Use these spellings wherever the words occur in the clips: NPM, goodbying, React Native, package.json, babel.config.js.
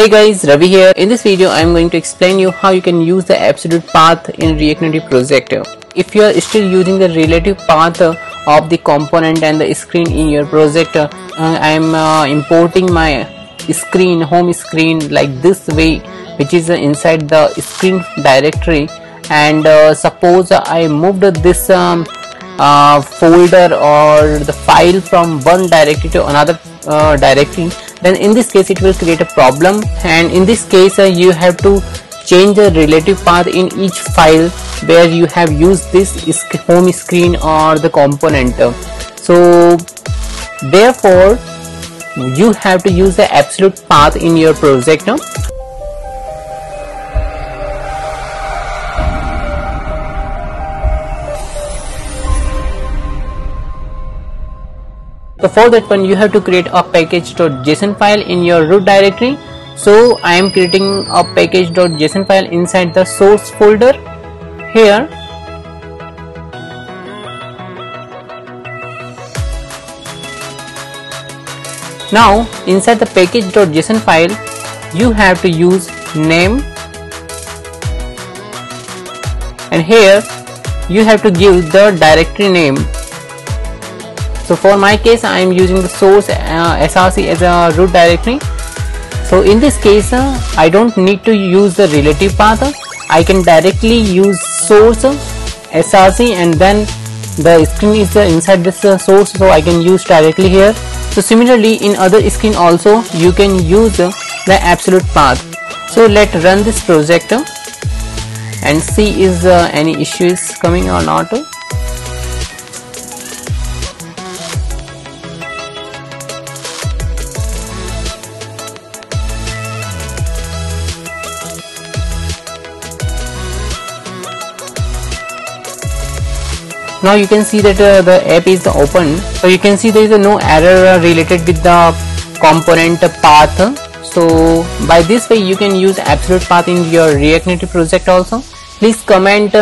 Hey guys, Ravi here. In this video, I am going to explain you how you can use the absolute path in React Native project. If you are still using the relative path of the component and the screen in your project, I am importing my screen, home screen, like this way, which is inside the screen directory. And suppose I moved this folder or the file from one directory to another directory, then in this case it will create a problem, and in this case you have to change the relative path in each file where you have used this home screen or the component. So therefore you have to use the absolute path in your project. So for that one you have to create a package.json file in your root directory. So I am creating a package.json file inside the source folder here. Now inside the package.json file you have to use name, and here you have to give the directory name. So for my case I am using the source src as a root directory. So in this case I don't need to use the relative path. I can directly use source src and then the screen is inside this source, so I can use directly here. So similarly in other screen also you can use the absolute path. So let's run this project and see is any issues coming or not. Now you can see that the app is open, so you can see there is no error related with the component path. So by this way you can use absolute path in your React Native project also. Please comment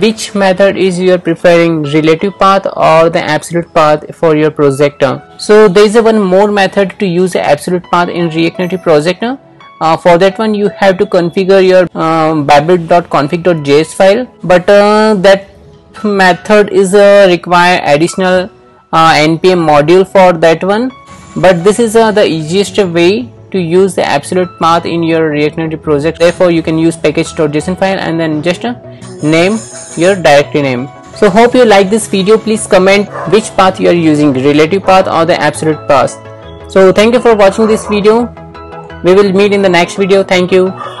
which method is you are preferring, relative path or the absolute path for your project. So there is one more method to use absolute path in React Native project. For that one you have to configure your babel.config.js file, but that method is require additional NPM module for that one, but this is the easiest way to use the absolute path in your React Native project. Therefore you can use package.json file and then just name your directory name. So hope you like this video. Please comment which path you are using, relative path or the absolute path. So thank you for watching this video. We will meet in the next video. Thank you.